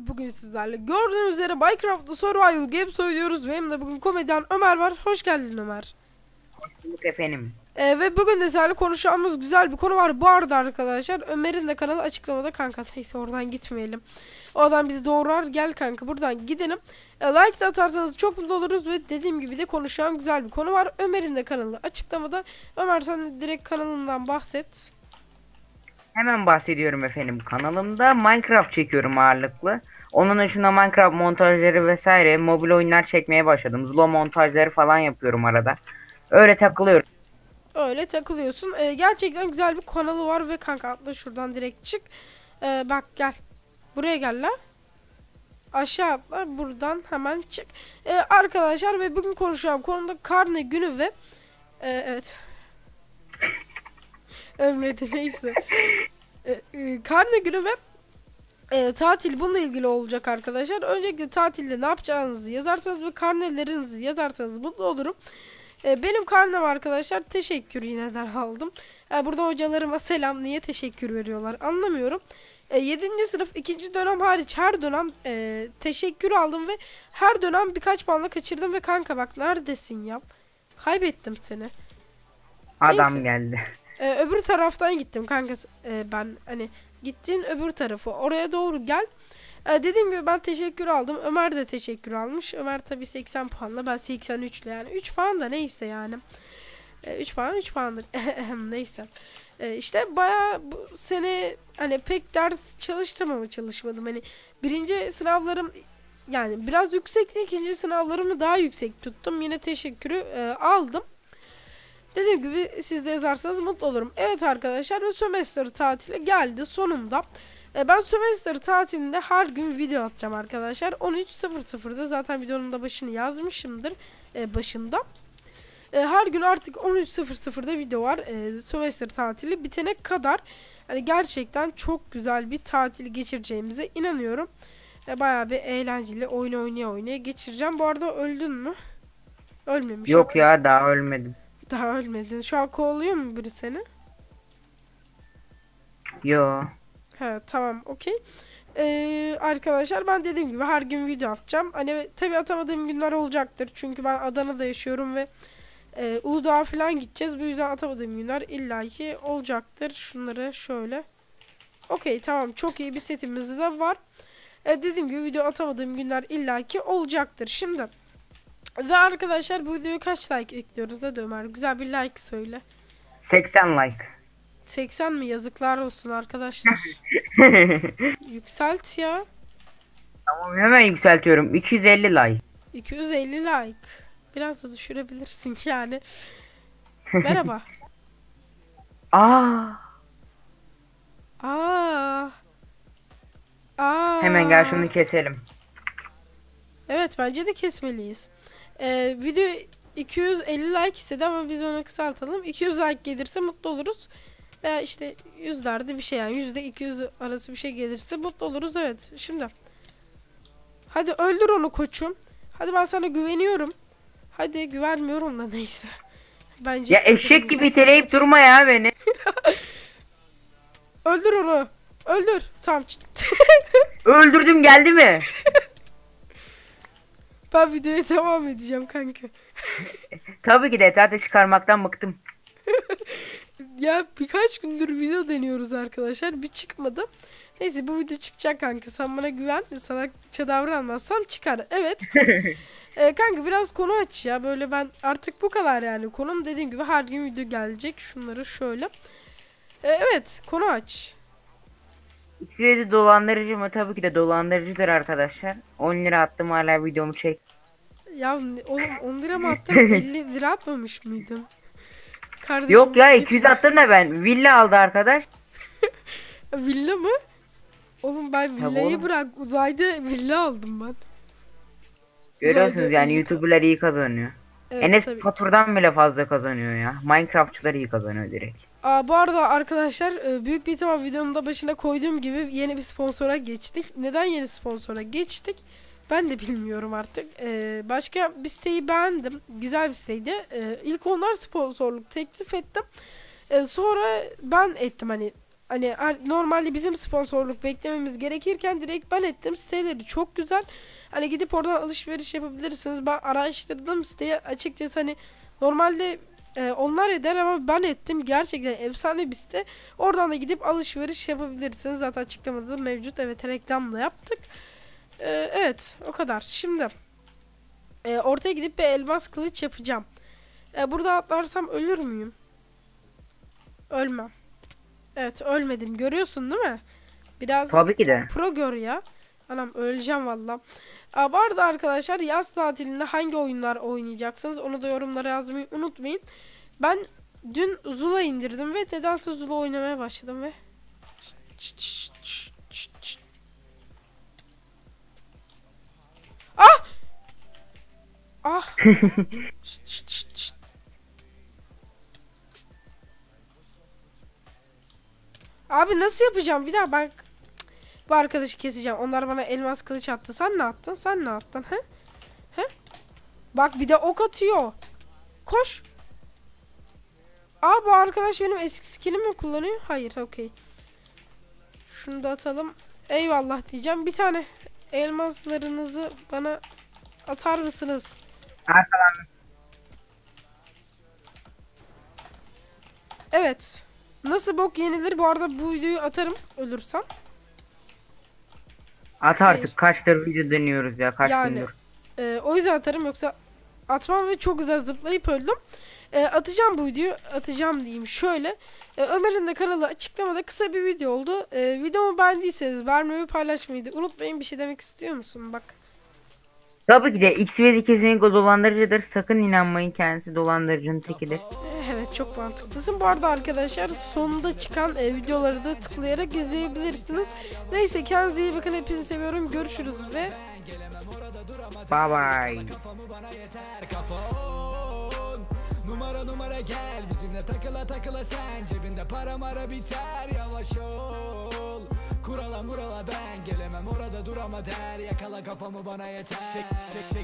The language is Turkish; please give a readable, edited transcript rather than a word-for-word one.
ve bugün sizlerle gördüğünüz üzere Minecraft'ta Survival Games oynuyoruz. Benim de bugün komedyen Ömer var. Hoş geldin Ömer. Hoş bulduk efendim. Ve bugün de sizlerle konuşacağımız güzel bir konu var. Bu arada arkadaşlar Ömer'in de kanalı açıklamada kanka. Neyse oradan gitmeyelim. O adam bizi doğrar. Gel kanka buradan gidelim. Like de atarsanız çok mutlu oluruz ve dediğim gibi de konuşacağım güzel bir konu var. Ömer'in de kanalı açıklamada. Ömer sen direkt kanalından bahset. Hemen bahsediyorum efendim. Kanalımda Minecraft çekiyorum ağırlıklı. Onun dışında Minecraft montajları vesaire mobil oyunlar çekmeye başladım. Zula montajları falan yapıyorum arada. Öyle takılıyorum. Öyle takılıyorsun. Gerçekten güzel bir kanalı var ve kanka atla şuradan direkt çık. Bak gel. Buraya gel la. Aşağı atla buradan hemen çık. Arkadaşlar ve bugün konuşacağım konuda karne günü ve evet. Ömredi neyse. Karne günü ve tatil bununla ilgili olacak arkadaşlar. Öncelikle tatilde ne yapacağınızı yazarsanız ve karnelerinizi yazarsanız mutlu olurum. Benim karnem arkadaşlar teşekkür yineden aldım. Burada hocalarıma selam, niye teşekkür veriyorlar anlamıyorum. 7. sınıf 2. dönem hariç her dönem teşekkür aldım ve her dönem birkaç puanla kaçırdım ve kanka bak neredesin ya? Kaybettim seni. Adam neyse. Geldi. Öbür taraftan gittim kanka ben hani gittiğin öbür tarafı oraya doğru gel. Dediğim gibi ben teşekkür aldım. Ömer de teşekkür almış. Ömer tabi 80 puanla ben 83'le yani 3 puan da neyse yani. 3 puandır neyse. İşte bayağı bu sene hani pek ders çalıştım ama çalışmadım. Hani birinci sınavlarım yani biraz yüksekti, ikinci sınavlarımı daha yüksek tuttum. Yine teşekkürü aldım. Dediğim gibi siz de yazarsanız mutlu olurum. Evet arkadaşlar ve sömestr tatili geldi sonunda. Ben sömestr tatilinde her gün video atacağım arkadaşlar. 13.00'da zaten videonun da başını yazmışımdır başında. Her gün artık 13.00'da video var. Sömestr tatili bitene kadar yani gerçekten çok güzel bir tatil geçireceğimize inanıyorum. Bayağı bir eğlenceli oyun oynaya geçireceğim. Bu arada öldün mü? Ölmemiş. Yok ya daha ölmedim. Daha ölmedin. Şu an kovalıyor mu biri seni? Yo. He tamam okey. Arkadaşlar ben dediğim gibi her gün video atacağım. Hani tabi atamadığım günler olacaktır. Çünkü ben Adana'da yaşıyorum ve Uludağ falan gideceğiz. Bu yüzden atamadığım günler illaki olacaktır. Şunları şöyle. Okey tamam çok iyi bir setimiz de var. Dediğim gibi video atamadığım günler illaki olacaktır. Şimdi... Ve arkadaşlar bu videoyu kaç like ekliyoruz da Ömer? Güzel bir like söyle. 80 like. 80 mi? Yazıklar olsun arkadaşlar. Yükselt ya. Tamam hemen yükseltiyorum. 250 like. 250 like. Biraz da düşürebilirsin yani. Merhaba. Aa. Hemen gel şunu keselim. Evet bence de kesmeliyiz. Video 250 like istedi ama biz onu kısaltalım. 200 like gelirse mutlu oluruz. Veya işte yüzlerde bir şey yani %200 arası bir şey gelirse mutlu oluruz. Evet şimdi. Hadi öldür onu koçum. Hadi ben sana güveniyorum. Hadi güvenmiyorum da neyse. Bence. Ya eşek gibi iteleyip durma ya beni. Öldür onu. Öldür. Tamam. Öldürdüm geldi mi? Ben videoya devam edeceğim kanka. Tabii ki de etrafta çıkarmaktan bıktım. Ya birkaç gündür video deniyoruz arkadaşlar. Bir çıkmadı. Neyse bu video çıkacak kanka. Sen bana güven. Salakça davranmazsam çıkar. Evet. Kanka biraz konu aç ya. Böyle ben artık bu kadar yani. Konum dediğim gibi her gün video gelecek. Şunları şöyle. Evet konu aç. İçeri dolandırıcı mı? Tabii ki de dolandırıcıdır arkadaşlar. 10 lira attım hala videomu çek. Ya oğlum 10 lira mı attın? 50 lira atmamış mıydın? Kardeşim, yok ya 200 attım da ben. Villa aldı arkadaş. Villa mı? Oğlum ben villayı tamam. Bırak. Uzayda villa aldım ben. Görüyorsunuz uzayda yani YouTuber'lar iyi kazanıyor. Evet, Enes Popper'dan bile fazla kazanıyor ya. Minecraftçılar iyi kazanıyor direkt. Bu arada arkadaşlar büyük bir ihtimal videonun da başına koyduğum gibi yeni bir sponsora geçtik. Neden yeni sponsora geçtik? Ben de bilmiyorum artık. Başka bir siteyi beğendim. Güzel bir siteydi. İlk onlar sponsorluk teklif ettim. Sonra ben ettim hani hani normalde bizim sponsorluk beklememiz gerekirken direkt ben ettim. Siteleri çok güzel. Hani gidip oradan alışveriş yapabilirsiniz. Ben araştırdım siteyi açıkçası, hani normalde onlar eder ama ben ettim. Gerçekten efsane bir site. Oradan da gidip alışveriş yapabilirsiniz. Zaten açıklamada da mevcut. Evet, reklamla yaptık. Evet, o kadar. Şimdi ortaya gidip bir elmas kılıç yapacağım. Burada atlarsam ölür müyüm? Ölmem. Evet, ölmedim. Görüyorsun değil mi? Biraz tabii ki de pro gör ya. Anam, öleceğim valla. Bu arada arkadaşlar, yaz tatilinde hangi oyunlar oynayacaksınız? Onu da yorumlara yazmayı unutmayın. Ben dün Zula indirdim ve nedense Zula oynamaya başladım ve ah! Ah! Abi nasıl yapacağım? Bir daha ben bu arkadaşı keseceğim. Onlar bana elmas kılıç attı. Sen ne attın? Sen ne attın? He? He? Bak bir de ok atıyor. Koş. Aa, bu arkadaş benim eski skill'imi mi kullanıyor? Hayır, okey. Şunu da atalım. Eyvallah diyeceğim. Bir tane elmaslarınızı bana atar mısınız? Arkadan. Evet. Nasıl bok yenilir? Bu arada bu videoyu atarım ölürsem. At artık. Hayır. Kaçtır video deniyoruz ya, kaç yani, gündür. O yüzden atarım, yoksa atmam ve çok güzel zıplayıp öldüm. Atacağım bu videoyu, atacağım diyeyim şöyle. Ömer'in de kanalı açıklamada, kısa bir video oldu. Videomu beğendiyseniz beğenmeyi, paylaşmayı da unutmayın. Bir şey demek istiyor musun? Bak. Tabii ki de XVD kesinlikle dolandırıcıdır. Sakın inanmayın, kendisi dolandırıcının tekidir. Evet, çok mantıklısın. Bu arada arkadaşlar, sonunda çıkan videoları da tıklayarak izleyebilirsiniz. Neyse, kendinize iyi bakın. Hepinizi seviyorum. Görüşürüz ve bye bye. Numara numara gel bizimle, takıla takıla sen cebinde para mara biter, yavaş ol. Kurala murala ben gelemem, orada durama der, yakala kafamı bana yeter.